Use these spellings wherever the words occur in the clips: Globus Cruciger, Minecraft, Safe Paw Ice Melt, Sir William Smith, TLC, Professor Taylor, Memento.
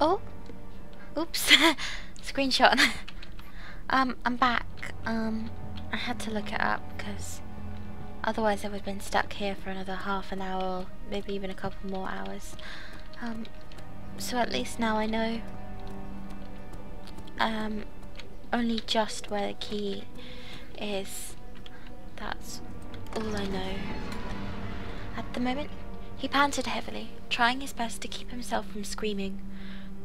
Oh, oops, screenshot. I'm back. I had to look it up because otherwise I would have been stuck here for another half an hour, maybe even a couple more hours. So at least now I know only just where the key is. That's all I know at the moment. He panted heavily, trying his best to keep himself from screaming.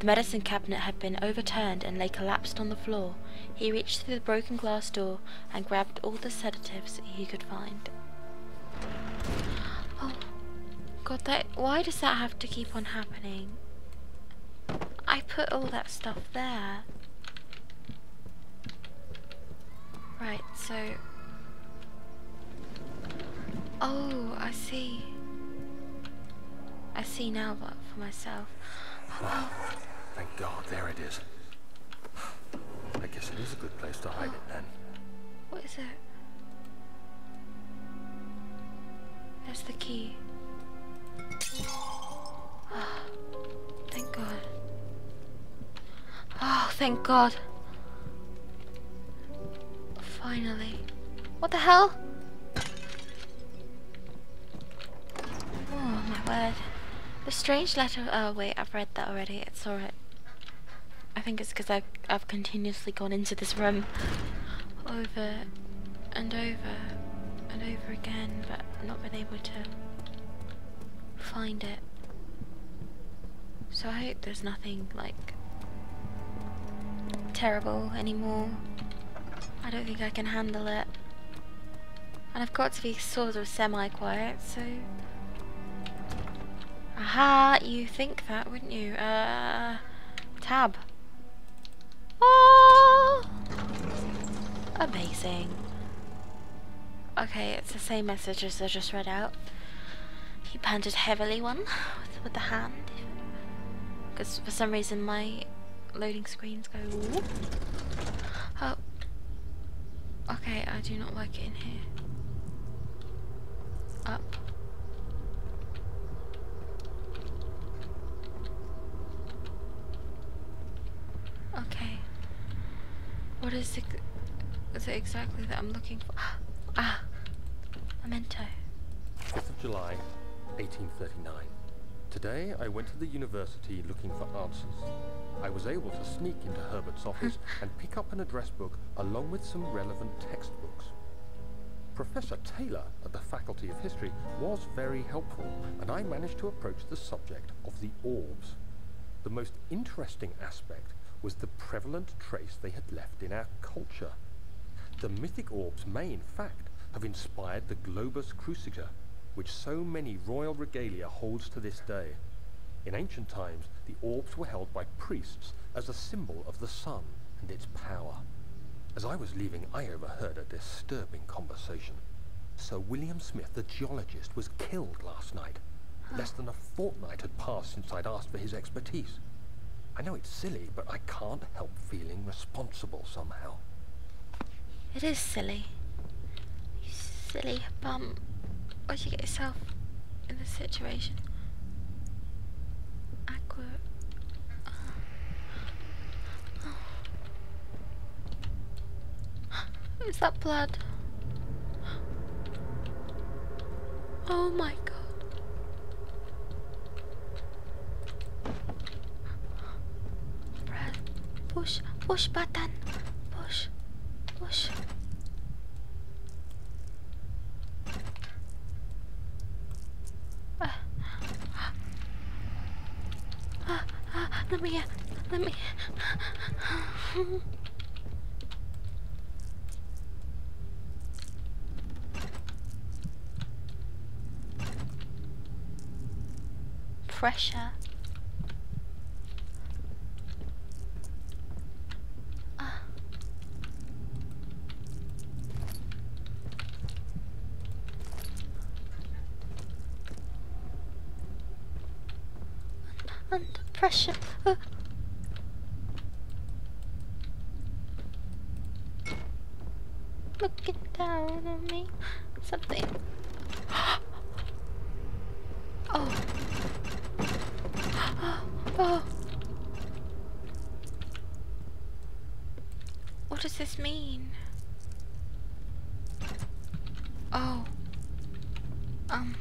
The medicine cabinet had been overturned and lay collapsed on the floor. He reached through the broken glass door and grabbed all the sedatives he could find. Oh god, that, why does that have to keep on happening? I put all that stuff there. Right, so... oh, I see. I see now for myself. Oh. Thank God, there it is. I guess it is a good place to hide it then. What is it? That's the key. Oh, thank God. Oh, thank God. Finally. What the hell? Oh, my word. The strange letter... oh, wait, I've read that already. It's alright. I think it's because I've continuously gone into this room over and over and over again, but not been able to find it. So I hope there's nothing, like, terrible anymore. I don't think I can handle it. And I've got to be sort of semi-quiet, so... aha, you think that, wouldn't you? Tab. Oh! Amazing. Okay, it's the same message as I just read out. He panted heavily with the hand. Because for some reason my loading screens go... whoop. Oh. Okay, I do not like it in here. Up. Okay. What is it exactly that I'm looking for? Ah! Memento. 5th of July, 1839. Today I went to the university looking for answers. I was able to sneak into Herbert's office and pick up an address book along with some relevant textbooks. Professor Taylor at the Faculty of History was very helpful, and I managed to approach the subject of the orbs. The most interesting aspect was the prevalent trace they had left in our culture. The mythic orbs may, in fact, have inspired the Globus Cruciger, which so many royal regalia holds to this day. In ancient times, the orbs were held by priests as a symbol of the sun and its power. As I was leaving, I overheard a disturbing conversation. Sir William Smith, the geologist, was killed last night. Less than a fortnight had passed since I'd asked for his expertise. I know it's silly, but I can't help feeling responsible somehow. It is silly. You silly bum. Why'd you get yourself in this situation? Is that blood? Oh my god. Press. Push. Push button. Push. Push. Let me... pressure. Under pressure. Looking down on me. Something. Oh. Oh. What does this mean? Oh. I'm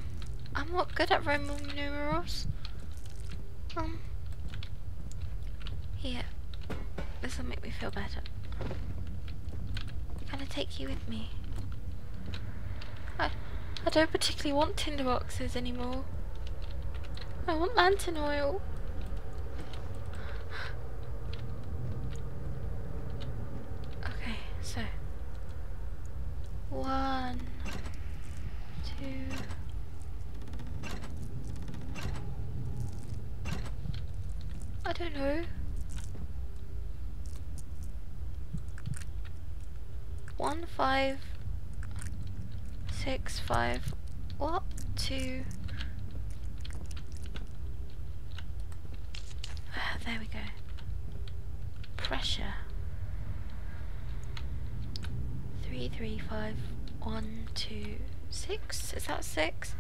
not good at Roman numerals. Here. This'll make me feel better. Can I take you with me? I don't particularly want tinder boxes anymore. I want lantern oil. Okay, so 1, 2. I don't know. 1, 5, 6, 5. What? 2. There we go. Pressure. 3, 3, 5, 1, 2, 6. Is that 6?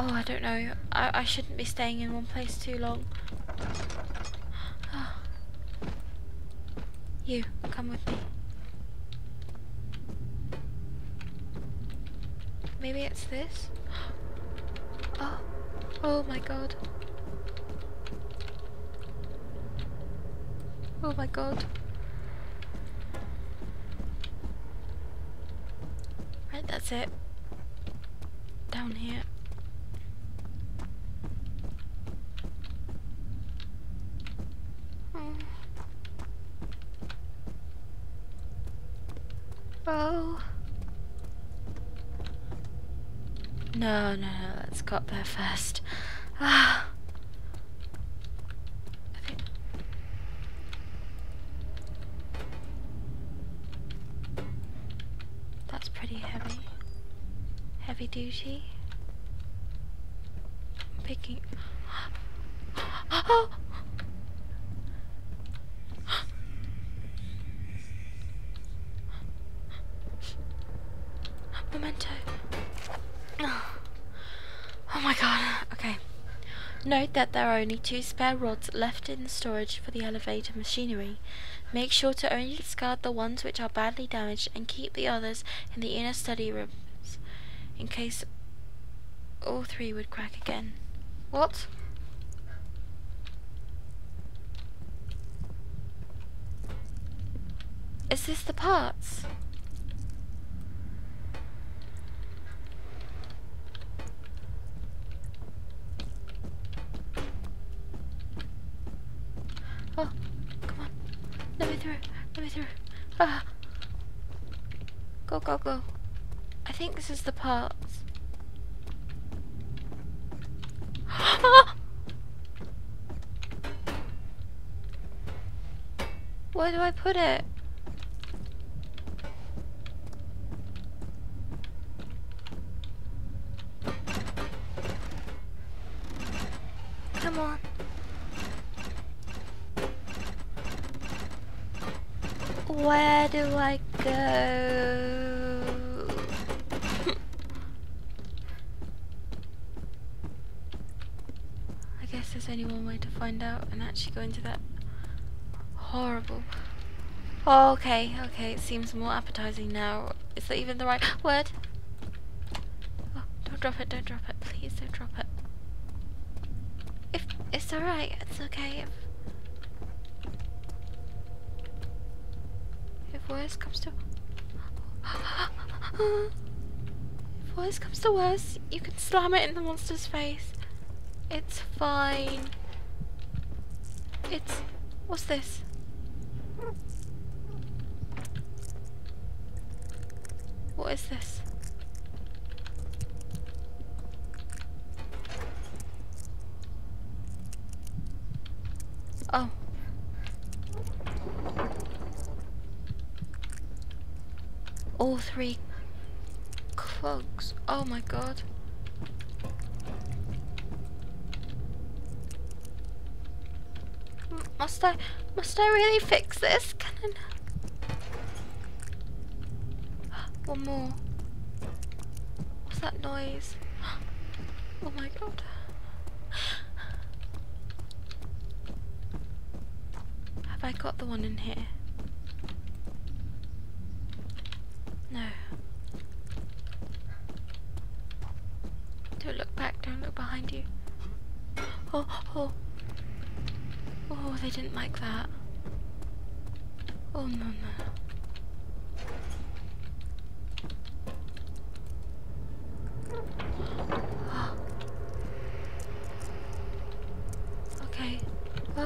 Oh, I don't know. I shouldn't be staying in one place too long. You, come with me. Maybe it's this? Oh, oh my god. Oh my god. Right, that's it. Down here. Oh. No, no, no, let's go up there first. Ah. I think. That's pretty heavy. Heavy duty. I'm picking. Oh! Memento. Oh my god. Okay. Note that there are only 2 spare rods left in storage for the elevator machinery. Make sure to only discard the ones which are badly damaged and keep the others in the inner study rooms in case all 3 would crack again. What? Is this the parts? Oh, come on. Let me through. Let me through. Ah. Go, go, go. I think this is the parts. Ah! Where do I put it? Come on. Where do I go? I guess there's only one way to find out and actually go into that horrible... Oh, okay, okay, it seems more appetizing now. Is that even the right word? Oh, don't drop it, please don't drop it. If it's alright, it's okay. If worse comes to worse, you can slam it in the monster's face. It's fine. It's what's this? What is this? Oh. All 3 cloaks. Oh my god. Must I really fix this? Can I not? One more. What's that noise? Oh my god. Have I got the one in here? No. Don't look back, don't look behind you. Oh, they didn't like that. Oh no, no.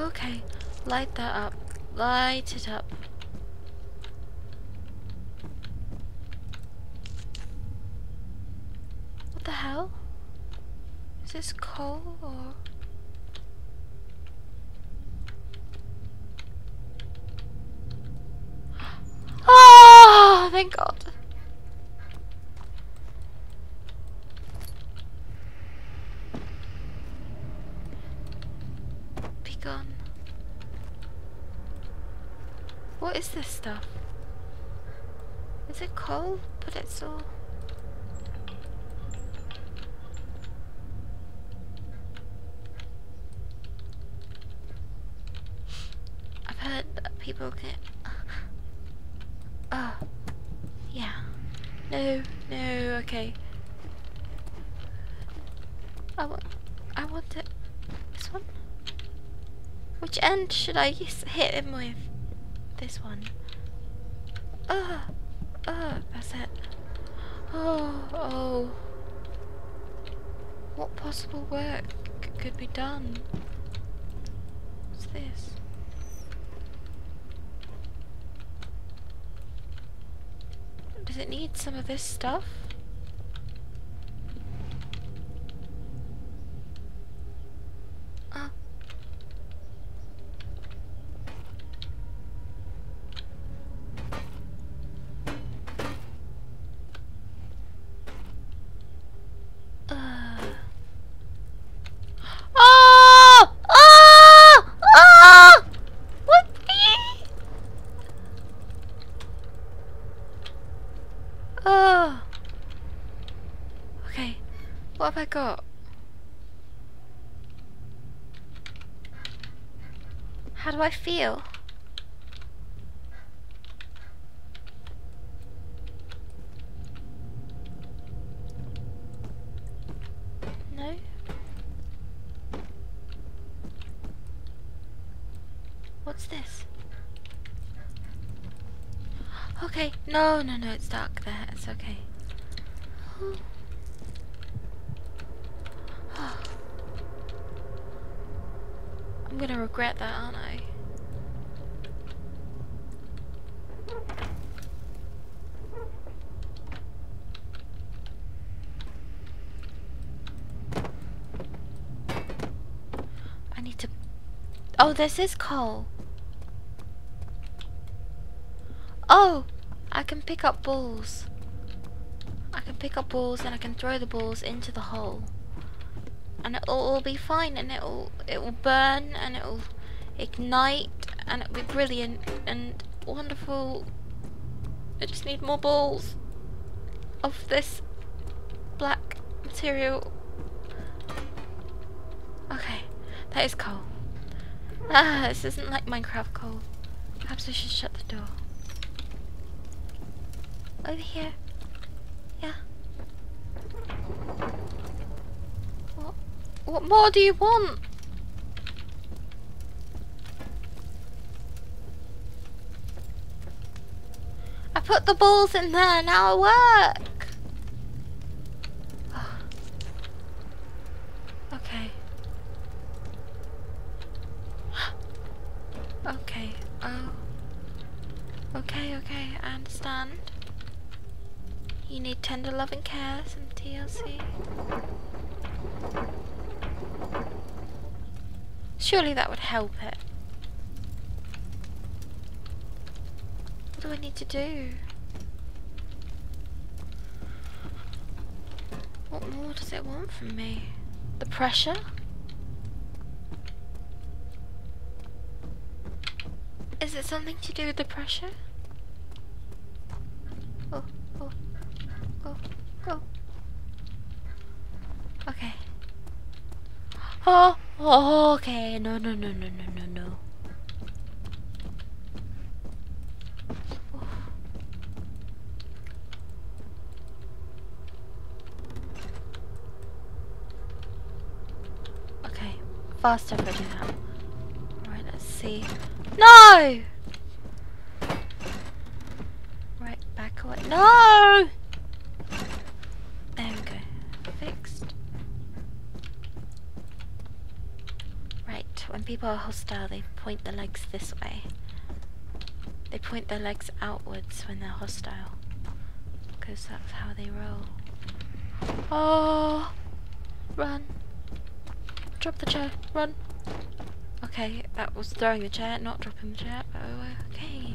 Okay, light that up. Light it up. What the hell? Is this coal or? Oh, thank God. Gone. What is this stuff? Is it coal? But it's all... I've heard that people get... Oh. Yeah. No, okay. I want it. This one? Which end should I hit him with? This one. That's it. Oh. What possible work could be done? What's this? Does it need some of this stuff? What have I got? How do I feel? No? What's this? Okay, no, it's dark there, it's okay. I'm gonna regret that, aren't I? I need to... Oh, this is coal. Oh! I can pick up balls. I can pick up balls and I can throw the balls into the hole. And it'll all be fine, and it will burn, and it'll ignite, and it'll be brilliant and wonderful. I just need more balls of this black material. Okay, that is coal. This isn't like Minecraft coal. Perhaps I should shut the door. Over here. Yeah. What more do you want? I put the balls in there, now it works! Oh. Okay. Okay, oh. Okay, I understand. You need tender love and care, some TLC. Surely that would help it. What do I need to do? What more does it want from me? The pressure? Is it something to do with the pressure? Oh, oh, go, go. Okay. Oh, oh, okay. No, no, no, no, no, no, no. Okay, faster for now. Right, let's see. No! Right, back away. No! There we go. Fixed. Right, when people are hostile, they point their legs this way. They point their legs outwards when they're hostile. Because that's how they roll. Oh! Run. Drop the chair. Run. Okay, that was throwing the chair, not dropping the chair. Oh, okay.